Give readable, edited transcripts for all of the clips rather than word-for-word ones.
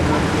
Von der 1,80 aus.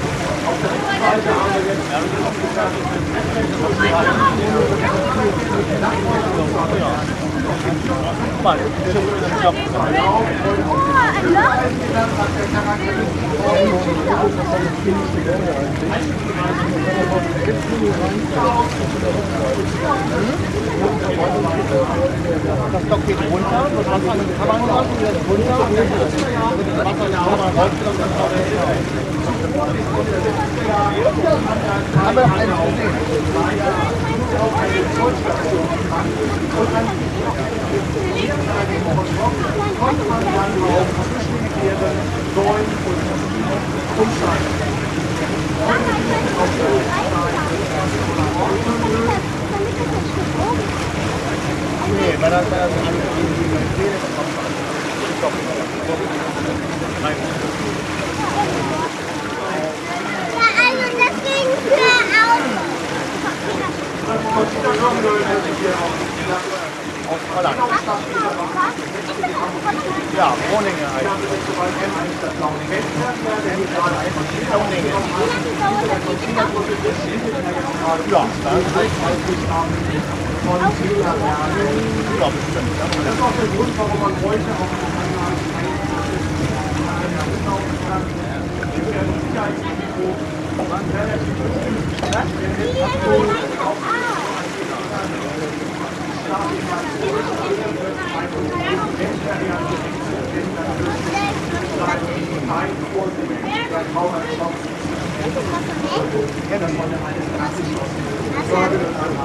Sorgen an. Ja,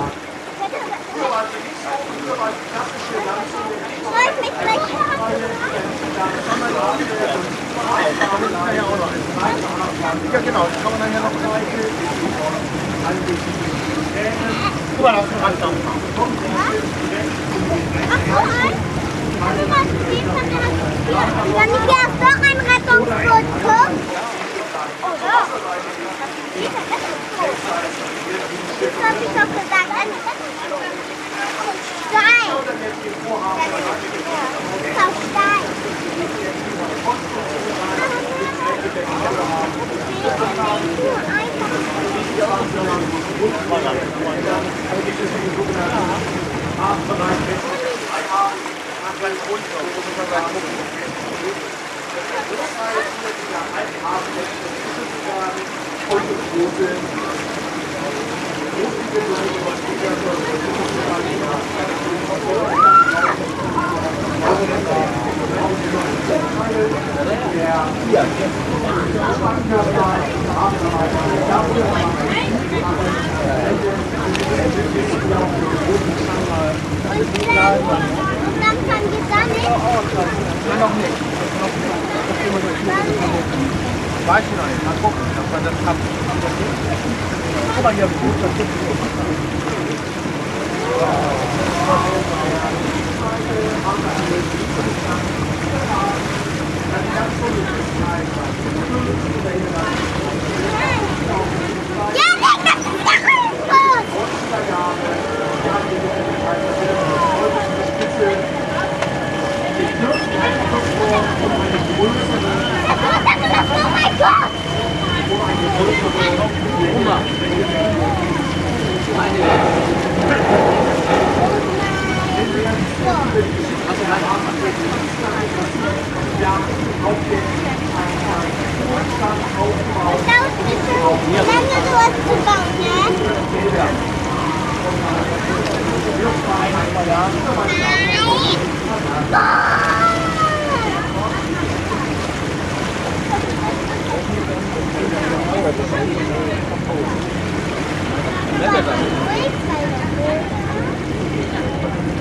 genau, kann man nachher noch guck mal, das ist ein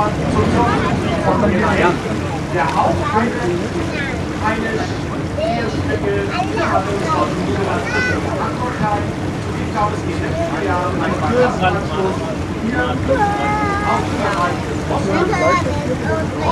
Jahr zum Tod von Wilhelm, der Hauptgründung eines Ehestückes von Niederland in 1760er Jahren ein Kirchenanschluss hier auf der Reihe des Yang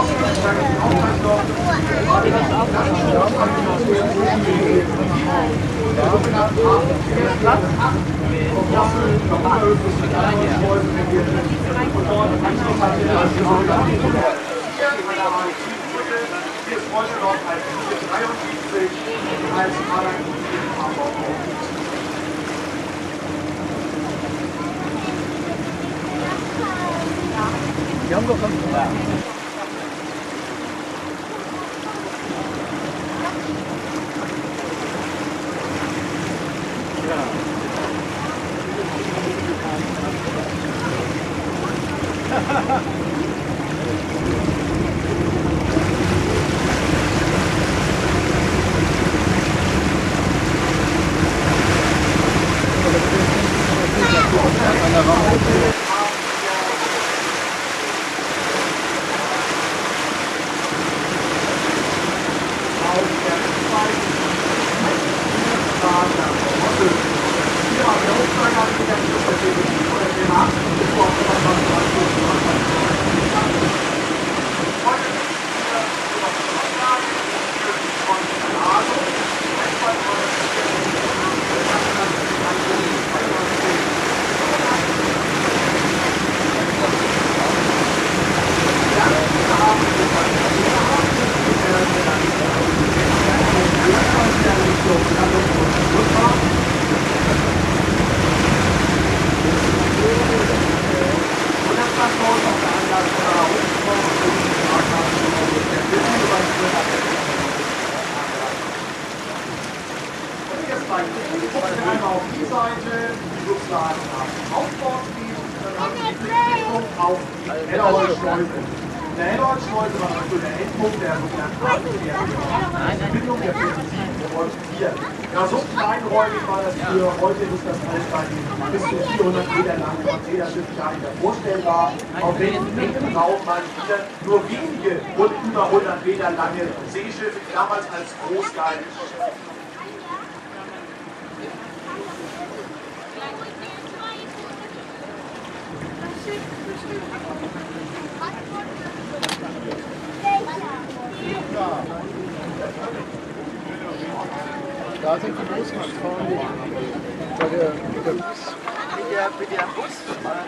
nur wenige und über 100 Meter lange Seeschiffe, die damals als groß gehalten wurden. Da sind die Busse gefahren. Mit der Bustour.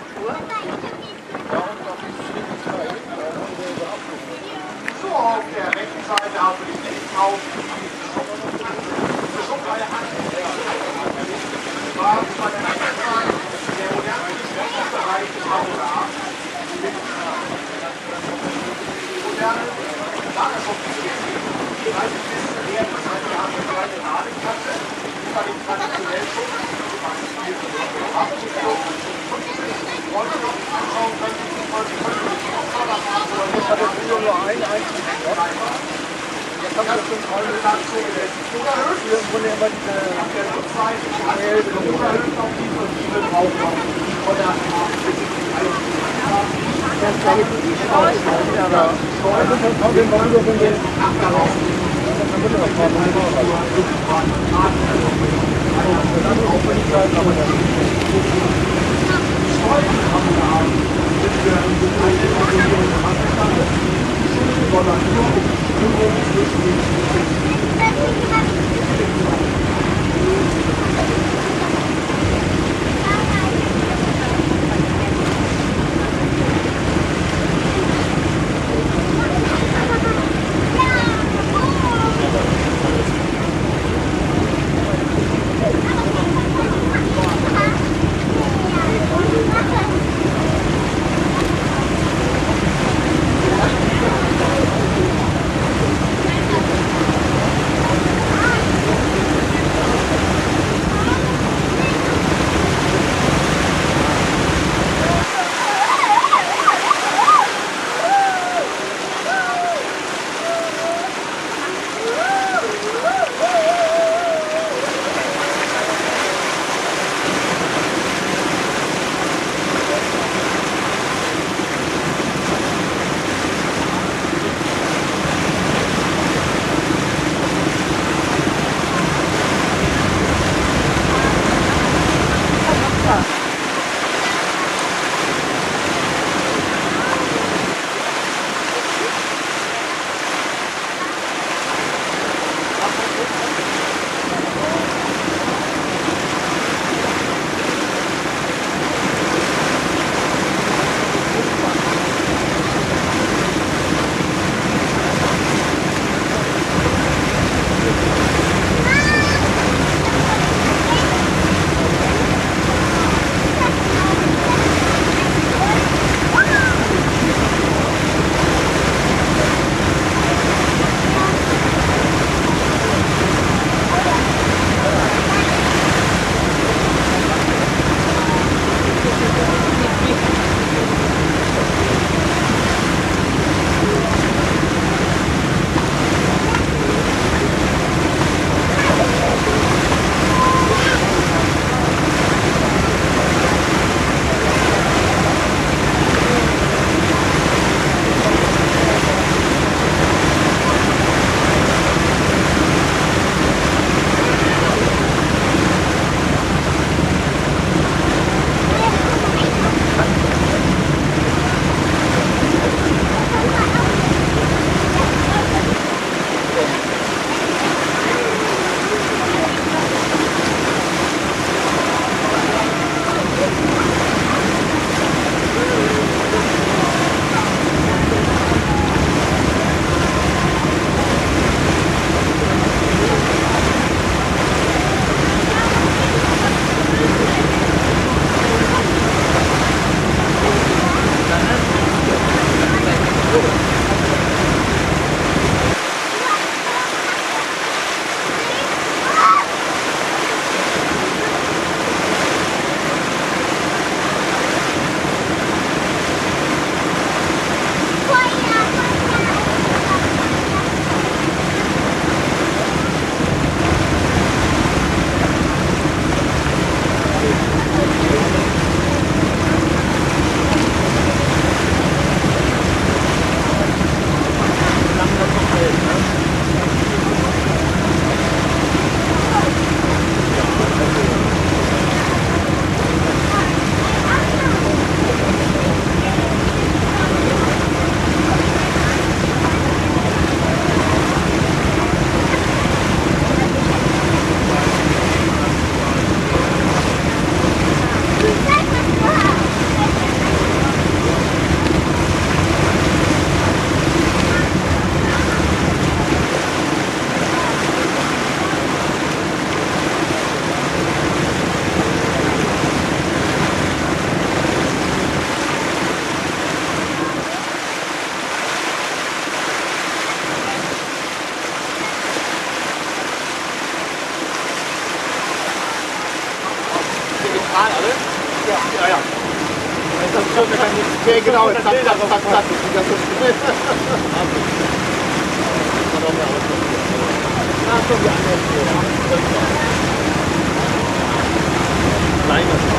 So, auf der rechten Seite haben wir die Lichthaufen. Die Schublade hat der moderne Geschäftsbereich des Hauses. Die moderne Lagerschutz-Geschäftsbereich. Also bis zur Erdbeseite haben wir eine Ladekante, die bei dem traditionellen Schutz, was wir ich habe jetzt nur einen einzigen. Jetzt haben wir das schon voll mit Land zugesetzt. Hier im Grunde immer diese Oberhöhen auf die Vertriebe draufkommen. Von der Genau, jetzt zack, zack, zack, zack. Das ist gut. Nein, das ist gut.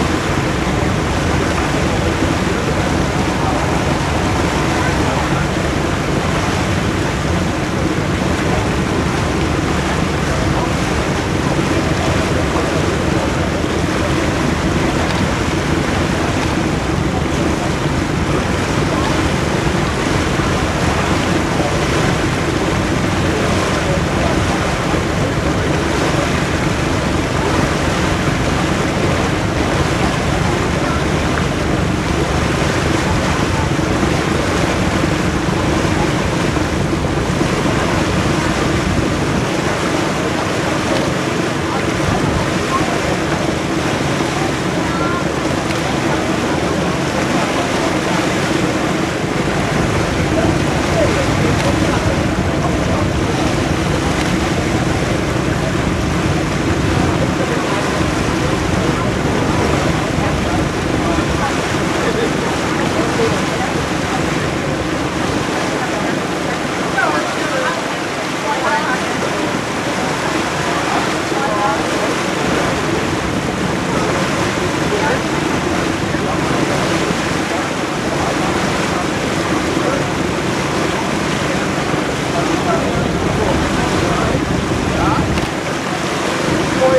Das,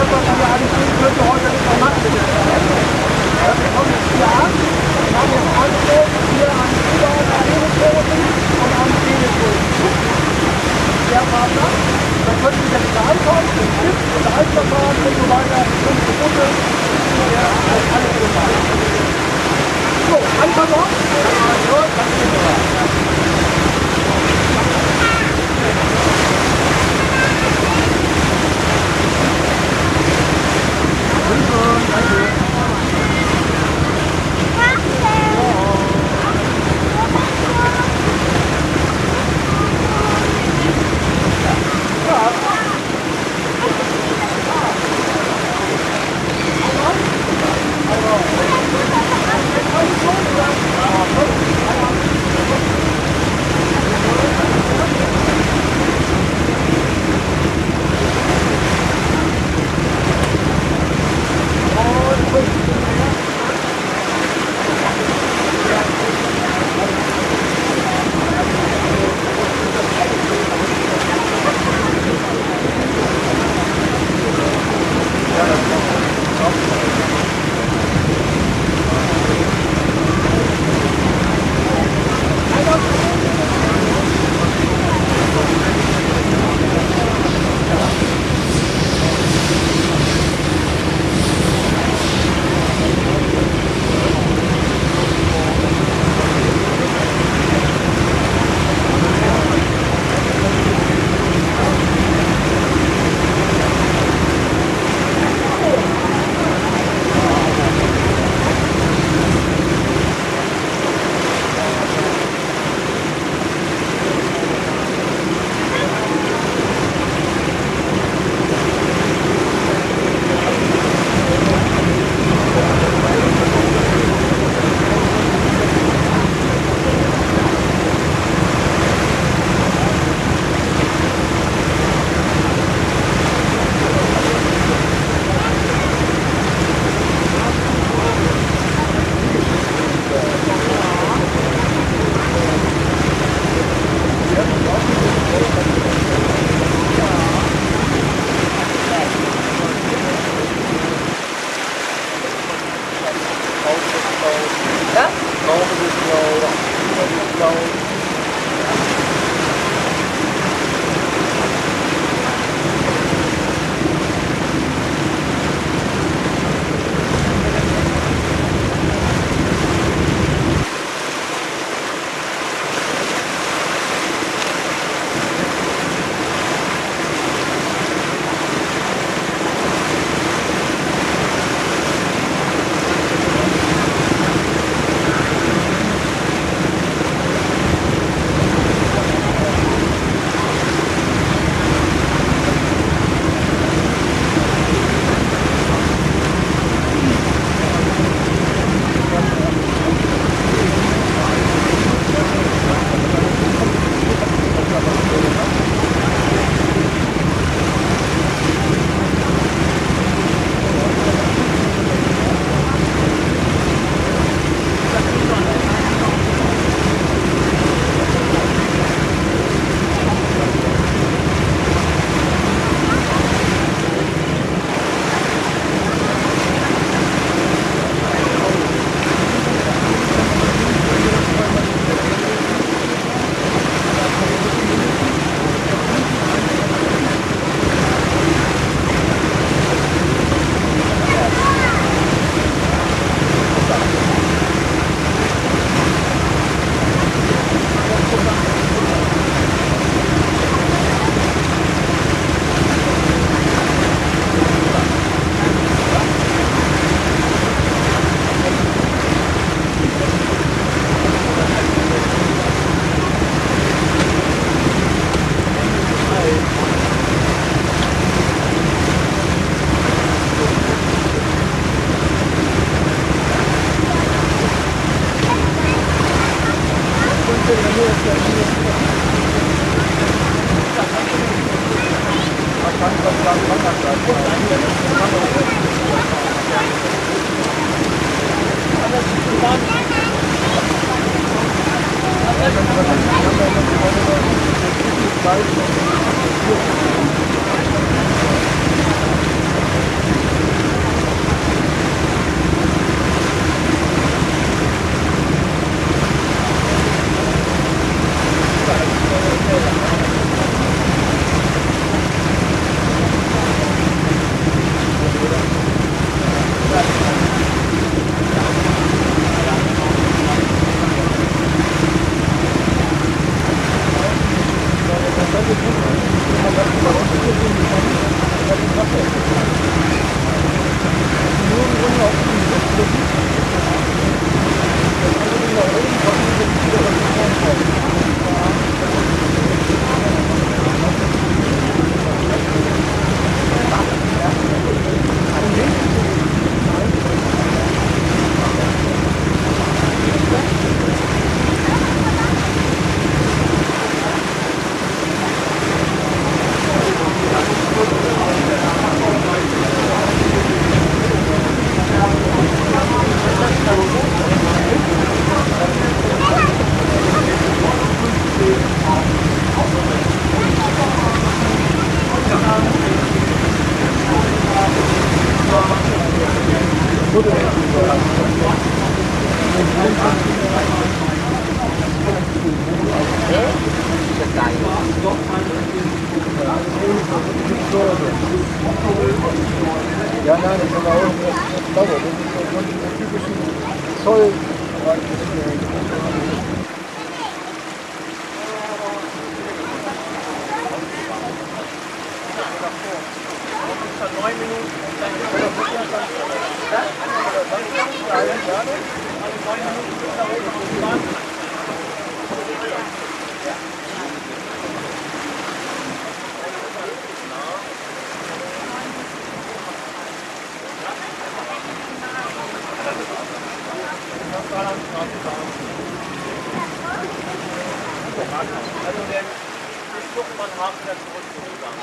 was wir alles tun, heute nicht mehr machen. Güterfahren und so weiter, 5 Minuten, ja, alles gefahren. So, Anfang auf. Ja, nein, das kann man auch nicht dauern. Das ist ein typischer Zoll. Also der Schluchtmann haben wir zurückgegangen.